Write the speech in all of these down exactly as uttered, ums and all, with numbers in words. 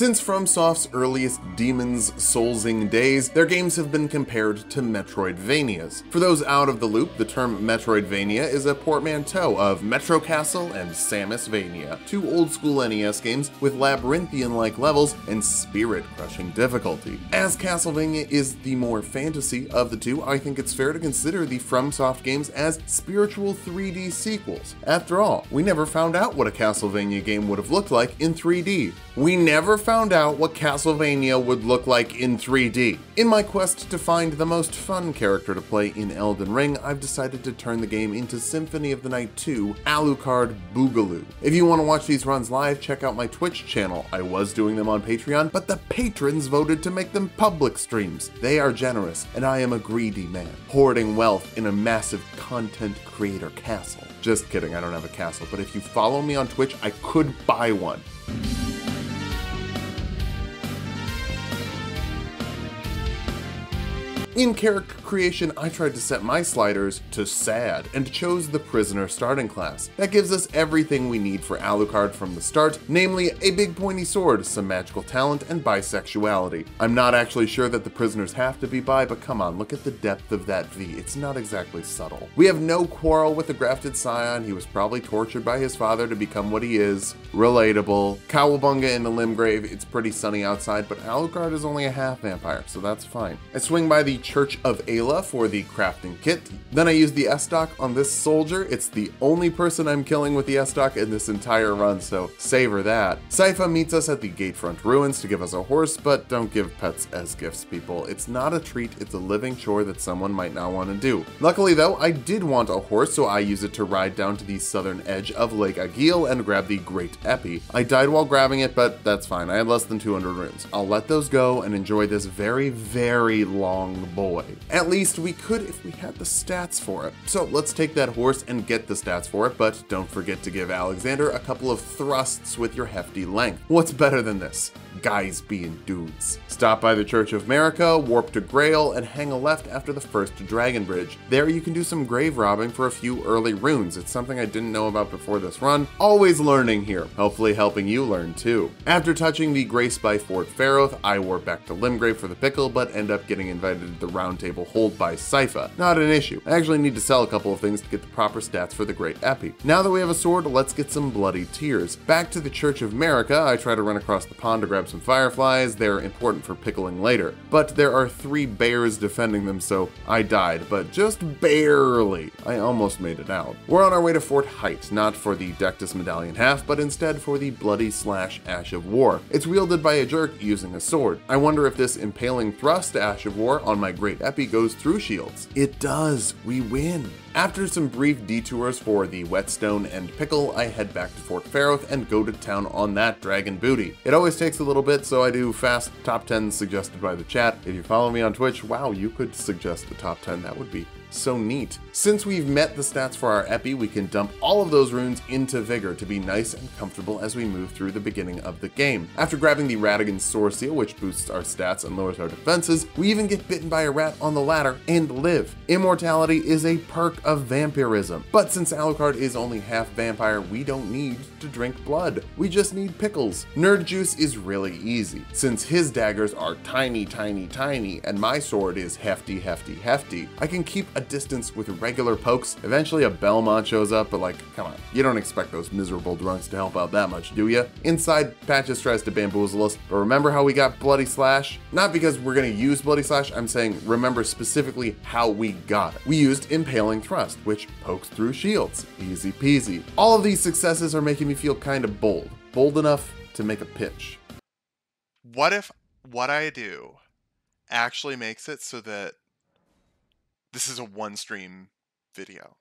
Since FromSoft's earliest Demon's Soulsing days, their games have been compared to Metroidvanias. For those out of the loop, the term Metroidvania is a portmanteau of Metro Castle and Samusvania, two old-school N E S games with labyrinthian-like levels and spirit-crushing difficulty. As Castlevania is the more fantasy of the two, I think it's fair to consider the FromSoft games as spiritual three D sequels. After all, we never found out what a Castlevania game would have looked like in three D. We never found out what Castlevania would look like in three D. In my quest to find the most fun character to play in Elden Ring, I've decided to turn the game into Symphony of the Night two Alucard Boogaloo. If you want to watch these runs live, check out my Twitch channel. I was doing them on Patreon, but the patrons voted to make them public streams. They are generous, and I am a greedy man, hoarding wealth in a massive content creator castle. Just kidding, I don't have a castle, but if you follow me on Twitch, I could buy one. In character creation, I tried to set my sliders to sad and chose the prisoner starting class. That gives us everything we need for Alucard from the start, namely a big pointy sword, some magical talent, and bisexuality. I'm not actually sure that the prisoners have to be bi, but come on, look at the depth of that V. It's not exactly subtle. We have no quarrel with the grafted scion. He was probably tortured by his father to become what he is. Relatable. Cowabunga in the Limgrave. It's pretty sunny outside, but Alucard is only a half vampire, so that's fine. I swing by the Church of Elleh for the crafting kit. Then I use the Estoc on this soldier. It's the only person I'm killing with the Estoc in this entire run, so savor that. Saifa meets us at the Gatefront Ruins to give us a horse, but don't give pets as gifts, people. It's not a treat, it's a living chore that someone might not want to do. Luckily though, I did want a horse, so I use it to ride down to the southern edge of Lake Agil and grab the Great Epée. I died while grabbing it, but that's fine. I had less than two hundred runes. I'll let those go and enjoy this very, very long boy. At least we could if we had the stats for it. So let's take that horse and get the stats for it, but don't forget to give Alexander a couple of thrusts with your hefty length. What's better than this? Guys being dudes. Stop by the Church of America, warp to Grail, and hang a left after the first Dragon Bridge. There you can do some grave robbing for a few early runes. It's something I didn't know about before this run. Always learning here, hopefully helping you learn too. After touching the Grace by Fort Faroth, I warp back to Limgrave for the pickle, but end up getting invited to the Round Table Hold by Saifa. Not an issue. I actually need to sell a couple of things to get the proper stats for the Great Epée. Now that we have a sword, let's get some bloody tears. Back to the Church of America, I try to run across the pond to grab some fireflies. They're important for pickling later. But there are three bears defending them, so I died, but just barely. I almost made it out. We're on our way to Fort Height, not for the Dectus Medallion half, but instead for the Bloody Slash Ash of War. It's wielded by a jerk using a sword. I wonder if this impaling thrust Ash of War on my Great Epée goes through shields. It does. We win. After some brief detours for the whetstone and pickle, I head back to Fort Faroth and go to town on that dragon booty. It always takes a little bit, so I do fast top tens suggested by the chat. If you follow me on Twitch, wow, you could suggest the top ten. That would be so neat. Since we've met the stats for our Epée, we can dump all of those runes into Vigor to be nice and comfortable as we move through the beginning of the game. After grabbing the Radagan's Soreseal, which boosts our stats and lowers our defenses, we even get bitten by a rat on the ladder and live. Immortality is a perk of vampirism, but since Alucard is only half vampire, we don't need to drink blood. We just need pickles. Nerd juice is really easy, since his daggers are tiny, tiny, tiny, and my sword is hefty, hefty, hefty. I can keep a distance with regular pokes. Eventually a Belmont shows up, but like, come on, you don't expect those miserable drunks to help out that much, do ya? Inside, Patches tries to bamboozle us, but remember how we got Bloody Slash? Not because we're gonna use Bloody Slash, I'm saying remember specifically how we got it. We used Impaling Thrust, which pokes through shields. Easy peasy. All of these successes are making me feel kind of bold. Bold enough to make a pitch. What if what I do actually makes it so that this is a one-stream video?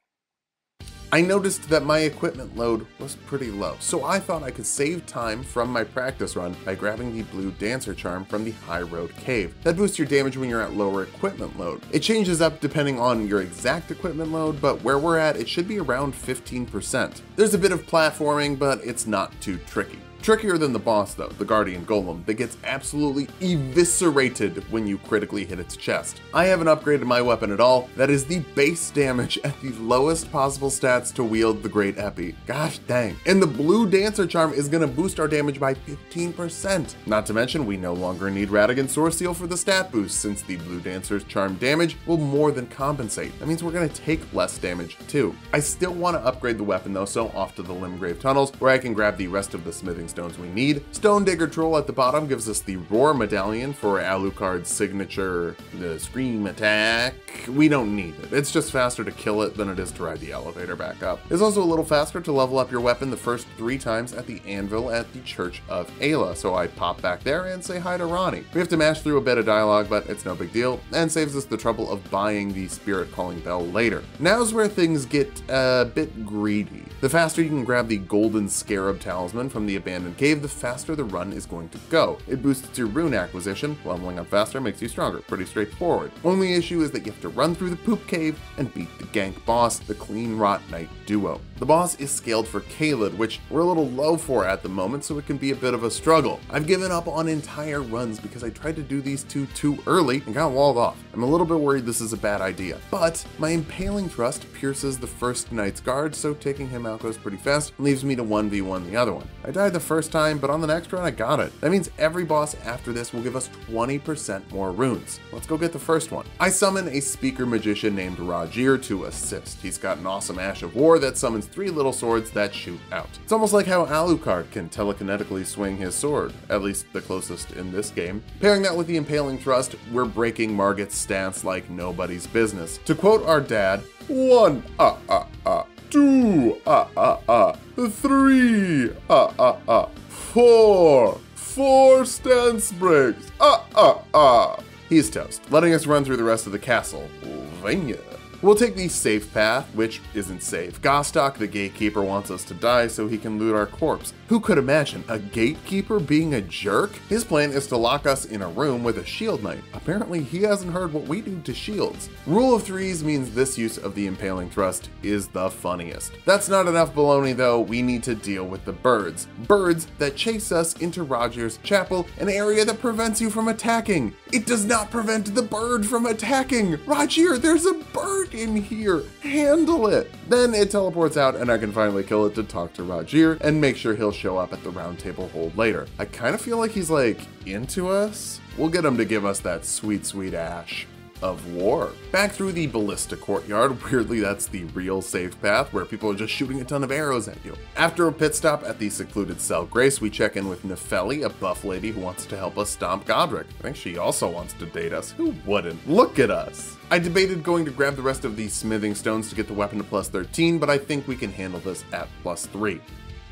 I noticed that my equipment load was pretty low, so I thought I could save time from my practice run by grabbing the Blue Dancer Charm from the High Road Cave. That boosts your damage when you're at lower equipment load. It changes up depending on your exact equipment load, but where we're at, it should be around fifteen percent. There's a bit of platforming, but it's not too tricky. Trickier than the boss though, the Guardian Golem, that gets absolutely eviscerated when you critically hit its chest. I haven't upgraded my weapon at all, that is the base damage at the lowest possible stats to wield the Great Epée. Gosh dang. And the Blue Dancer Charm is going to boost our damage by fifteen percent. Not to mention we no longer need Radagan's Soreseal for the stat boost, since the Blue Dancer's Charm damage will more than compensate. That means we're going to take less damage too. I still want to upgrade the weapon though, so off to the Limgrave Tunnels where I can grab the rest of the smithing stones we need. Stone Digger Troll at the bottom gives us the Roar Medallion for Alucard's signature uh, scream attack. We don't need it. It's just faster to kill it than it is to ride the elevator back up. It's also a little faster to level up your weapon the first three times at the anvil at the Church of Elleh, so I pop back there and say hi to Ronnie. We have to mash through a bit of dialogue, but it's no big deal, and saves us the trouble of buying the Spirit Calling Bell later. Now's where things get a bit greedy. The faster you can grab the Golden Scarab Talisman from the Abandoned Cave, the faster the run is going to go. It boosts your rune acquisition, leveling up faster makes you stronger, pretty straightforward. Only issue is that you have to run through the Poop Cave and beat the gank boss, the Clean Rot Knight duo. The boss is scaled for Caelid, which we're a little low for at the moment, so it can be a bit of a struggle. I've given up on entire runs because I tried to do these two too early and got walled off. I'm a little bit worried this is a bad idea, but my Impaling Thrust pierces the first knight's guard, so taking him out goes pretty fast and leaves me to one v one the other one. I died the first time, but on the next run I got it. That means every boss after this will give us twenty percent more runes. Let's go get the first one. I summon a speaker magician named Rajir to assist. He's got an awesome Ash of War that summons three little swords that shoot out. It's almost like how Alucard can telekinetically swing his sword, at least the closest in this game. Pairing that with the Impaling Thrust, we're breaking Margit's stance like nobody's business. To quote our dad, one, uh, uh, uh, two, uh, uh, uh, three, uh, uh, uh, four, four stance breaks, uh, uh, uh. He's toast, letting us run through the rest of the Castlevania. We'll take the safe path, which isn't safe. Gostok, the gatekeeper, wants us to die so he can loot our corpse. Who could imagine a gatekeeper being a jerk? His plan is to lock us in a room with a shield knight. Apparently he hasn't heard what we do to shields. Rule of threes means this use of the Impaling Thrust is the funniest. That's not enough baloney though, we need to deal with the birds. Birds that chase us into Roger's Chapel, an area that prevents you from attacking. It does not prevent the bird from attacking! Rajir, there's a bird in here! Handle it! Then it teleports out and I can finally kill it to talk to Rajir and make sure he'll show up at the round table hold later. I kind of feel like he's like, into us? We'll get him to give us that sweet, sweet ash of war. Back through the Ballista Courtyard, weirdly that's the real safe path where people are just shooting a ton of arrows at you. After a pit stop at the secluded Cell Grace, we check in with Nefeli, a buff lady who wants to help us stomp Godrick. I think she also wants to date us. Who wouldn't? Look at us! I debated going to grab the rest of these smithing stones to get the weapon to plus thirteen, but I think we can handle this at plus three.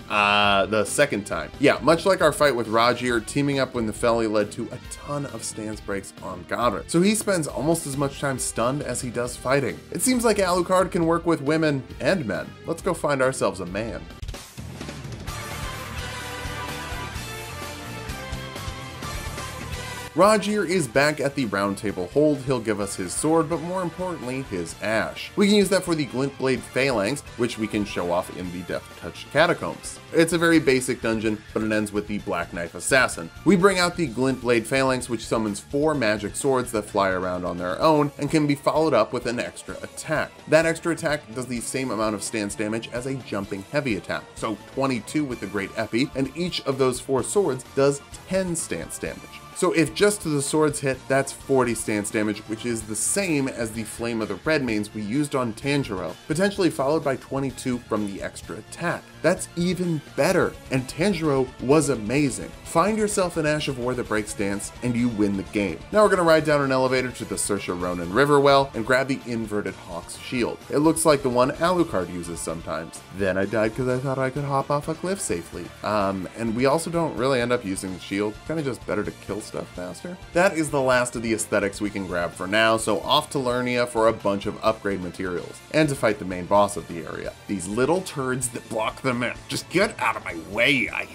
Uh, the second time. Yeah, much like our fight with Rajir, teaming up with Nefeli led to a ton of stance breaks on Godrick, so he spends almost as much time stunned as he does fighting. It seems like Alucard can work with women and men. Let's go find ourselves a man. Rajir is back at the round table hold. He'll give us his sword, but more importantly, his ash. We can use that for the Glintblade Phalanx, which we can show off in the Death Touch Catacombs. It's a very basic dungeon, but it ends with the Black Knife Assassin. We bring out the Glintblade Phalanx, which summons four magic swords that fly around on their own and can be followed up with an extra attack. That extra attack does the same amount of stance damage as a jumping heavy attack, so twenty-two with the Great Epée, and each of those four swords does ten stance damage. So if just the swords hit, that's forty stance damage, which is the same as the Flame of the Redmanes we used on Tanjiro, potentially followed by twenty-two from the extra attack. That's even better, and Tanjiro was amazing. Find yourself an Ash of War that breaks stance, and you win the game. Now we're gonna ride down an elevator to the Saoirse Ronan Riverwell and grab the Inverted Hawk's Shield. It looks like the one Alucard uses sometimes. Then I died because I thought I could hop off a cliff safely. Um, and we also don't really end up using the shield, kinda just better to kill stuff faster. That is the last of the aesthetics we can grab for now, so off to Liurnia for a bunch of upgrade materials, and to fight the main boss of the area. These little turds that block the map. Just get out of my way, I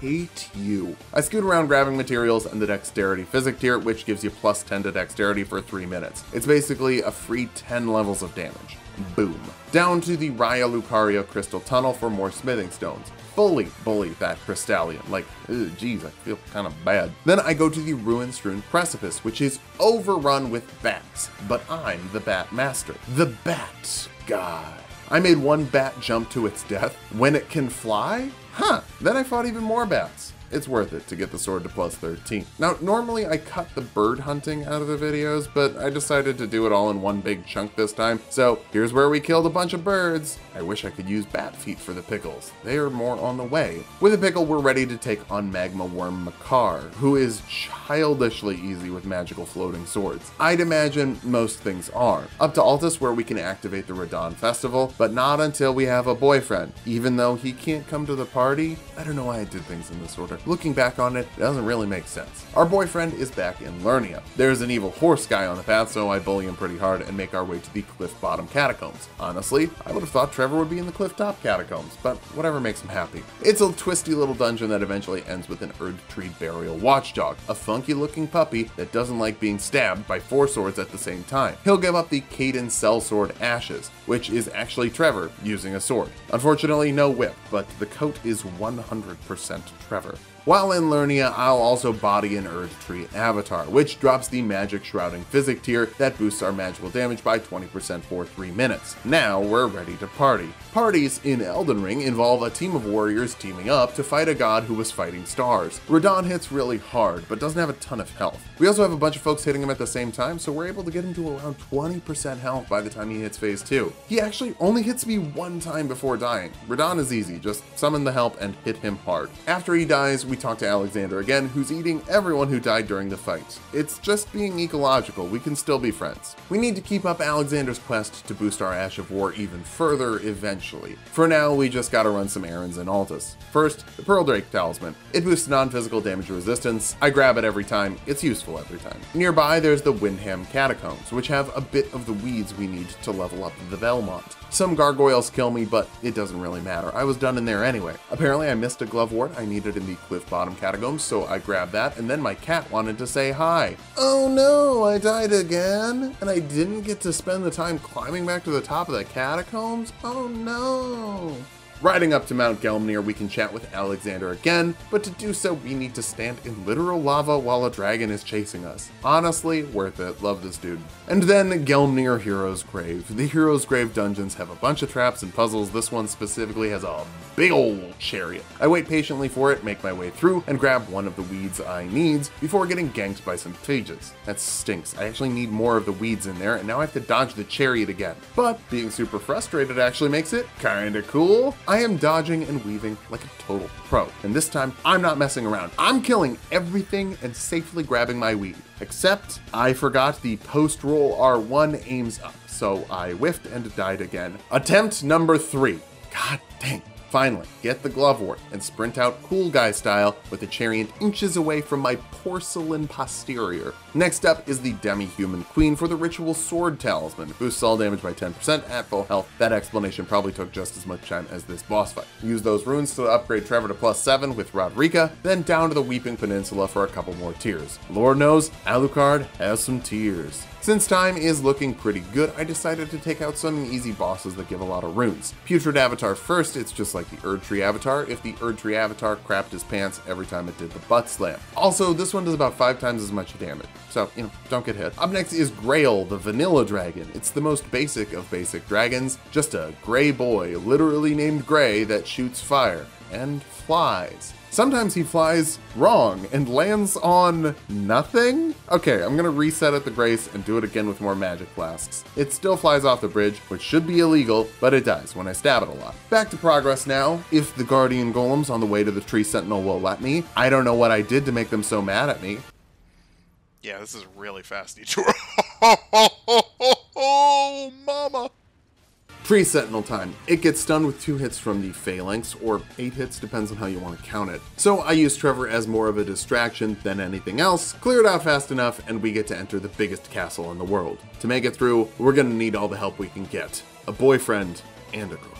hate you. I scoot around grabbing materials and the Dexterity Physic tier, which gives you plus ten to Dexterity for three minutes. It's basically a free ten levels of damage. Boom. Down to the Raya Lucaria Crystal Tunnel for more smithing stones. fully bully that Crystallion. Like, ooh, geez, I feel kind of bad. Then I go to the ruin-strewn precipice, which is overrun with bats, but I'm the bat master. The bat god. I made one bat jump to its death. When it can fly? Huh, then I fought even more bats. It's worth it to get the sword to plus thirteen. Now, normally I cut the bird hunting out of the videos, but I decided to do it all in one big chunk this time. So here's where we killed a bunch of birds. I wish I could use bat feet for the pickles. They are more on the way. With a pickle, we're ready to take on Magma Worm Makar, who is childishly easy with magical floating swords. I'd imagine most things are. Up to Altus, where we can activate the Radahn Festival, but not until we have a boyfriend. Even though he can't come to the party, I don't know why I did things in this order. Looking back on it, it doesn't really make sense. Our boyfriend is back in Liurnia. There's an evil horse guy on the path, so I bully him pretty hard and make our way to the cliff bottom catacombs. Honestly, I would have thought Trevor would be in the cliff top catacombs, but whatever makes him happy. It's a twisty little dungeon that eventually ends with an Erdtree burial watchdog, a funky looking puppy that doesn't like being stabbed by four swords at the same time. He'll give up the Caden Sellsword Ashes, which is actually Trevor using a sword. Unfortunately, no whip, but the coat is one hundred percent Trevor. While in Liurnia, I'll also body an Erdtree Avatar, which drops the magic shrouding physic tier that boosts our magical damage by twenty percent for three minutes. Now we're ready to party. Parties in Elden Ring involve a team of warriors teaming up to fight a god who was fighting stars. Radahn hits really hard, but doesn't have a ton of health. We also have a bunch of folks hitting him at the same time, so we're able to get him to around twenty percent health by the time he hits phase two. He actually only hits me one time before dying. Radahn is easy, just summon the help and hit him hard. After he dies, we We talk to Alexander again, who's eating everyone who died during the fight. It's just being ecological, we can still be friends. We need to keep up Alexander's quest to boost our Ash of War even further eventually. For now, we just gotta run some errands in Altus. First, the Pearl Drake Talisman. It boosts non-physical damage resistance. I grab it every time, it's useful every time. Nearby, there's the Windham Catacombs, which have a bit of the weeds we need to level up the Belmont. Some gargoyles kill me, but it doesn't really matter. I was done in there anyway. Apparently, I missed a glove wart I needed in the cliff bottom catacombs, so I grabbed that, and then my cat wanted to say hi. Oh no, I died again, and I didn't get to spend the time climbing back to the top of the catacombs? Oh no. Riding up to Mount Gelmnir, we can chat with Alexander again, but to do so, we need to stand in literal lava while a dragon is chasing us. Honestly, worth it. Love this dude. And then Gelmnir Hero's Grave. The Hero's Grave dungeons have a bunch of traps and puzzles. This one specifically has a big old chariot. I wait patiently for it, make my way through, and grab one of the weeds I needs before getting ganked by some pages. That stinks. I actually need more of the weeds in there, and now I have to dodge the chariot again. But being super frustrated actually makes it kinda cool. I am dodging and weaving like a total pro, and this time I'm not messing around. I'm killing everything and safely grabbing my weed, except I forgot the post-roll R one aims up, so I whiffed and died again. Attempt number three. God dang. Finally, get the glove wart and sprint out cool guy style with the chariot inches away from my porcelain posterior. Next up is the Demi-Human Queen for the Ritual Sword Talisman. Boosts all damage by ten percent at full health. That explanation probably took just as much time as this boss fight. Use those runes to upgrade Trevor to plus seven with Rodrika, then down to the Weeping Peninsula for a couple more tiers. Lord knows, Alucard has some tears. Since time is looking pretty good, I decided to take out some easy bosses that give a lot of runes. Putrid Avatar first, it's just like the Erdtree Avatar, if the Erdtree Avatar crapped his pants every time it did the butt slam. Also, this one does about five times as much damage, so, you know, don't get hit. Up next is Grail, the Vanilla Dragon. It's the most basic of basic dragons, just a gray boy, literally named Gray, that shoots fire and flies. Sometimes he flies wrong and lands on nothing? Okay, I'm gonna reset at the grace and do it again with more magic blasts. It still flies off the bridge, which should be illegal, but it dies when I stab it a lot. Back to progress now. If the guardian golems on the way to the tree sentinel will let me, I don't know what I did to make them so mad at me. Yeah, this is really fast detour. Oh, mama. Pre-sentinel time. It gets stunned with two hits from the phalanx, or eight hits, depends on how you want to count it. So I use Trevor as more of a distraction than anything else, cleared out fast enough, and we get to enter the biggest castle in the world. To make it through, we're going to need all the help we can get. A boyfriend and a girlfriend.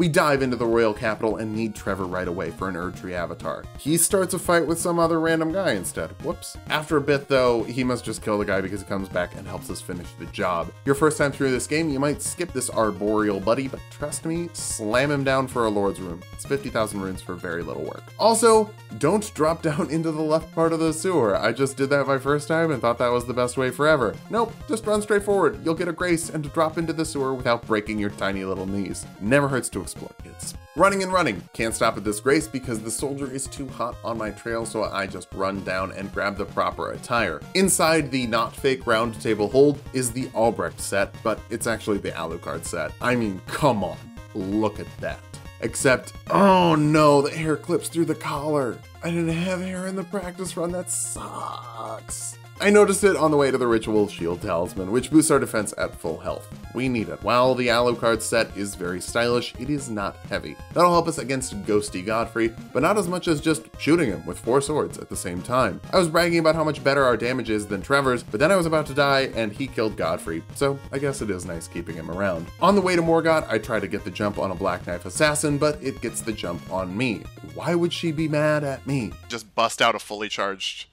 We dive into the royal capital and need Trevor right away for an Erdtree Avatar. He starts a fight with some other random guy instead. Whoops. After a bit though, he must just kill the guy because he comes back and helps us finish the job. Your first time through this game, you might skip this arboreal buddy, but trust me, slam him down for a lord's room. It's fifty thousand runes for very little work. Also, don't drop down into the left part of the sewer. I just did that my first time and thought that was the best way forever. Nope, just run straight forward. You'll get a grace and drop into the sewer without breaking your tiny little knees. Never hurts to explore, kids. Running and running. Can't stop at this grace because the soldier is too hot on my trail, so I just run down and grab the proper attire. Inside the not fake round table hold is the Albrecht set, but it's actually the Alucard set. I mean, come on, look at that. Except, oh no, the hair clips through the collar. I didn't have hair in the practice run, that sucks. I noticed it on the way to the Ritual Shield Talisman, which boosts our defense at full health. We need it. While the Alucard set is very stylish, it is not heavy. That'll help us against Ghosty Godfrey, but not as much as just shooting him with four swords at the same time. I was bragging about how much better our damage is than Trevor's, but then I was about to die and he killed Godfrey, so I guess it is nice keeping him around. On the way to Morgott, I try to get the jump on a Black Knife Assassin, but it gets the jump on me. Why would she be mad at me? Just bust out a fully charged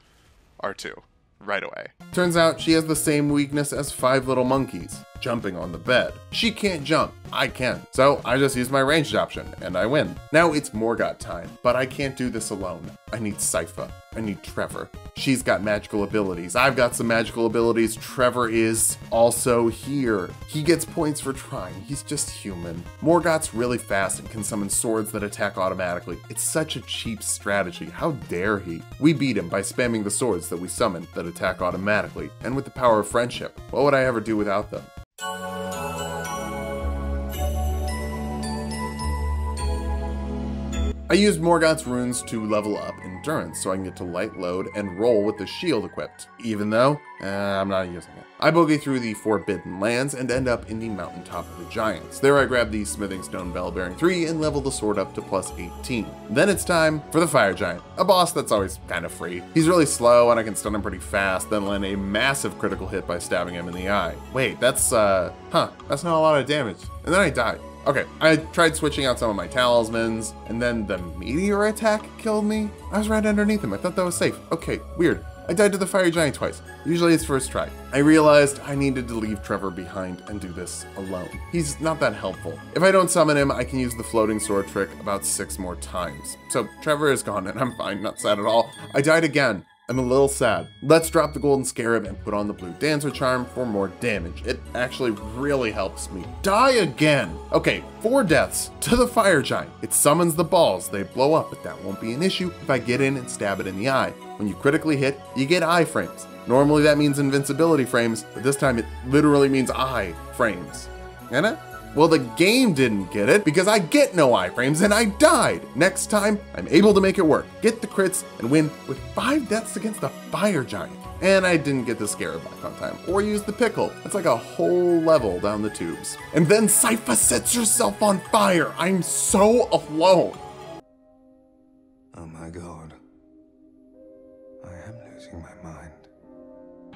R two. Right away. Turns out she has the same weakness as five little monkeys, jumping on the bed. She can't jump, I can. So I just use my ranged option and I win. Now it's Morgott time, but I can't do this alone. I need Saifa, I need Trevor. She's got magical abilities, I've got some magical abilities, Trevor is also here. He gets points for trying, he's just human. Morgott's really fast and can summon swords that attack automatically. It's such a cheap strategy, how dare he? We beat him by spamming the swords that we summoned that attack automatically, and with the power of friendship. What would I ever do without them? I used Morgott's runes to level up endurance so I can get to light load and roll with the shield equipped, even though uh, I'm not using it. I bogey through the Forbidden Lands and end up in the Mountaintop of the Giants. There I grab the Smithing Stone Bell Bearing three and level the sword up to plus eighteen. Then it's time for the Fire Giant, a boss that's always kind of free. He's really slow and I can stun him pretty fast, then land a massive critical hit by stabbing him in the eye. Wait, that's uh, huh, that's not a lot of damage. And then I die. Okay, I tried switching out some of my talismans, and then the meteor attack killed me? I was right underneath him, I thought that was safe. Okay, weird. I died to the Fire Giant twice, usually it's first try. I realized I needed to leave Trevor behind and do this alone. He's not that helpful. If I don't summon him, I can use the floating sword trick about six more times. So Trevor is gone and I'm fine, not sad at all. I died again. I'm a little sad. Let's drop the Golden Scarab and put on the Blue Dancer Charm for more damage. It actually really helps me. Die again! Okay, four deaths to the Fire Giant. It summons the balls, they blow up, but that won't be an issue if I get in and stab it in the eye. When you critically hit, you get eye frames. Normally that means invincibility frames, but this time it literally means eye frames. Anna? Well, the game didn't get it because I get no iframes and I died. Next time, I'm able to make it work, get the crits, and win with five deaths against the Fire Giant. And I didn't get the Scarab back on time, or use the pickle. That's like a whole level down the tubes. And then Saifa sets herself on fire. I'm so alone. Oh my God, I am losing my mind.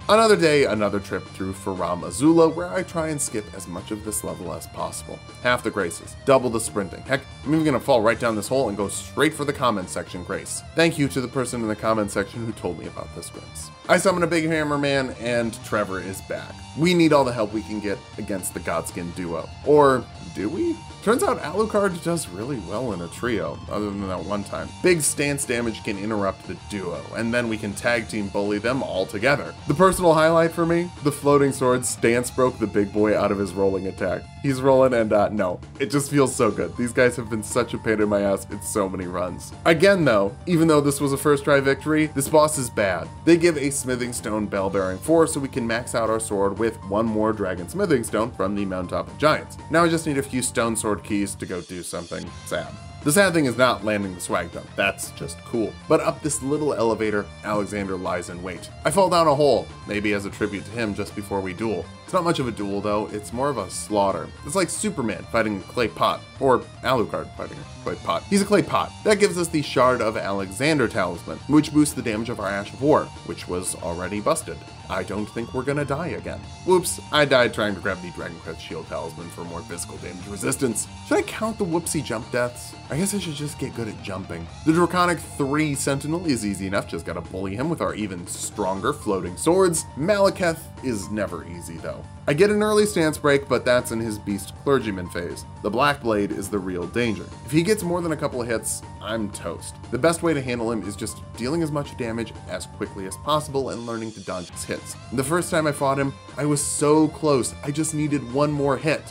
Another day, another trip through Faram Azula, where I try and skip as much of this level as possible. Half the graces, double the sprinting. Heck, I'm even gonna fall right down this hole and go straight for the comment section grace. Thank you to the person in the comment section who told me about this grace. I summon a big hammer man, and Trevor is back. We need all the help we can get against the Godskin duo. Or do we? Turns out Alucard does really well in a trio, other than that one time. Big stance damage can interrupt the duo, and then we can tag team bully them all together. The personal highlight for me, the floating sword stance broke the big boy out of his rolling attack. He's rolling and uh, no, it just feels so good. These guys have been such a pain in my ass in so many runs. Again though, even though this was a first try victory, this boss is bad. They give a Smithing Stone Bell Bearing four so we can max out our sword with one more Dragon Smithing Stone from the Mountaintop of Giants. Now I just need a few stone swords keys to go do something sad. The sad thing is not landing the swag dump, that's just cool. But up this little elevator, Alexander lies in wait. I fall down a hole, maybe as a tribute to him just before we duel. It's not much of a duel though, it's more of a slaughter. It's like Superman fighting a clay pot, or Alucard fighting a clay pot. He's a clay pot. That gives us the Shard of Alexander Talisman, which boosts the damage of our Ash of War, which was already busted. I don't think we're gonna die again. Whoops, I died trying to grab the Dragon Crest Shield Talisman for more physical damage resistance. Should I count the whoopsie jump deaths? I guess I should just get good at jumping. The Draconic three Sentinel is easy enough, just gotta bully him with our even stronger floating swords. Malekith is never easy though. I get an early stance break, but that's in his Beast Clergyman phase. The Blackblade is the real danger. If he gets more than a couple of hits, I'm toast. The best way to handle him is just dealing as much damage as quickly as possible and learning to dodge his hits. The first time I fought him, I was so close. I just needed one more hit.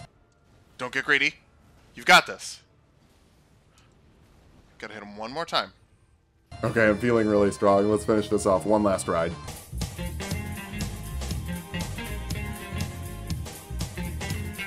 Don't get greedy. You've got this. Gotta hit him one more time. Okay, I'm feeling really strong. Let's finish this off one last ride.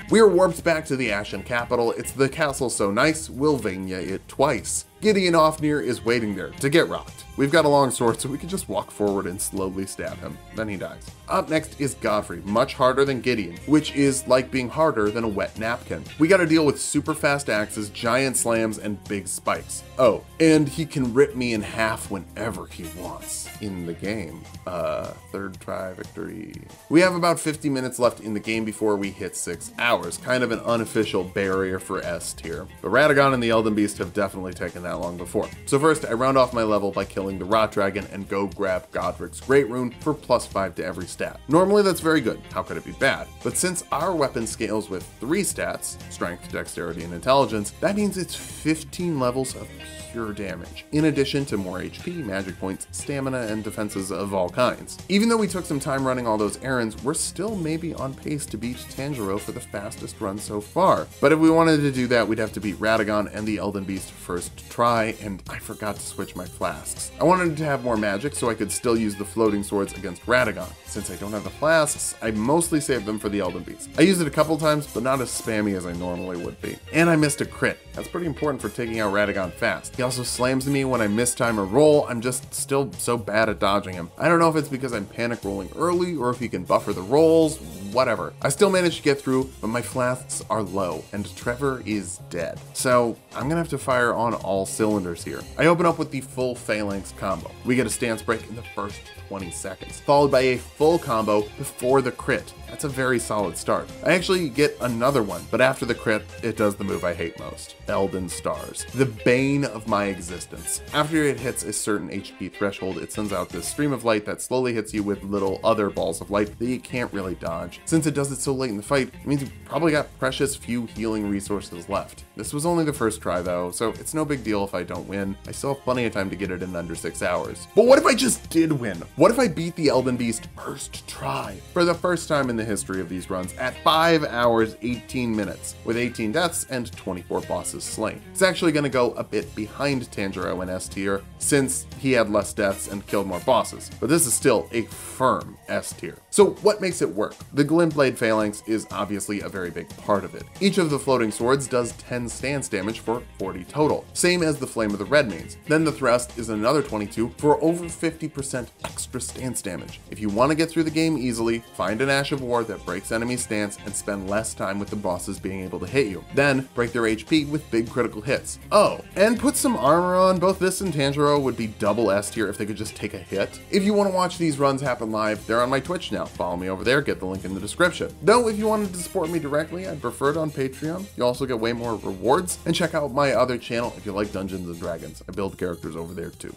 We are warped back to the Ashen Capital. It's the castle so nice, we'll Vania it twice. Gideon Ofnir is waiting there to get rocked. We've got a long sword, so we can just walk forward and slowly stab him. Then he dies. Up next is Godfrey, much harder than Gideon, which is like being harder than a wet napkin. We gotta deal with super fast axes, giant slams, and big spikes. Oh, and he can rip me in half whenever he wants in the game. Uh, third try victory. We have about fifty minutes left in the game before we hit six hours, kind of an unofficial barrier for S tier. But Radagon and the Elden Beast have definitely taken that long before. So first, I round off my level by killing the Rot Dragon and go grab Godrick's Great Rune for plus five to every stat. Normally that's very good, how could it be bad? But since our weapon scales with three stats, Strength, Dexterity, and Intelligence, that means it's fifteen levels of pure damage, in addition to more H P, magic points, stamina, and defenses of all kinds. Even though we took some time running all those errands, we're still maybe on pace to beat Tanjiro for the fastest run so far. But if we wanted to do that, we'd have to beat Radagon and the Elden Beast first try. And I forgot to switch my flasks. I wanted to have more magic so I could still use the floating swords against Radagon. Since I don't have the flasks, I mostly saved them for the Elden Beast. I used it a couple times, but not as spammy as I normally would be. And I missed a crit. That's pretty important for taking out Radagon fast. He also slams me when I mistime a roll. I'm just still so bad at dodging him. I don't know if it's because I'm panic rolling early or if he can buffer the rolls, whatever. I still managed to get through, but my flasks are low and Trevor is dead. So I'm gonna have to fire on all cylinders here. I open up with the full phalanx combo. We get a stance break in the first twenty seconds, followed by a full combo before the crit. That's a very solid start. I actually get another one, but after the crit, it does the move I hate most, Elden Stars, the bane of my existence. After it hits a certain H P threshold, it sends out this stream of light that slowly hits you with little other balls of light that you can't really dodge. Since it does it so late in the fight, it means you probably got precious few healing resources left. This was only the first try though, so it's no big deal if I don't win. I still have plenty of time to get it in under six hours. But what if I just did win? What if I beat the Elden Beast first try? For the first time in the history of these runs at five hours, eighteen minutes, with eighteen deaths and twenty-four bosses slain. It's actually gonna go a bit behind Tanjiro in S tier since he had less deaths and killed more bosses, but this is still a firm S tier. So what makes it work? The Glintblade Phalanx is obviously a very big part of it. Each of the floating swords does ten stance damage for forty total, same as the Flame of the Red Mains. Then the Thrust is another twenty-two for over fifty percent extra stance damage. If you wanna get through the game easily, find an Ash of War that breaks enemy stance and spend less time with the bosses being able to hit you. Then break their H P with big critical hits. Oh, and put some armor on. Both this and Tanjiro would be double S tier if they could just take a hit. If you want to watch these runs happen live, they're on my Twitch now. Follow me over there, get the link in the description. Though if you wanted to support me directly, I'd prefer it on Patreon. You also get way more rewards, and check out my other channel if you like Dungeons and Dragons. I build characters over there too.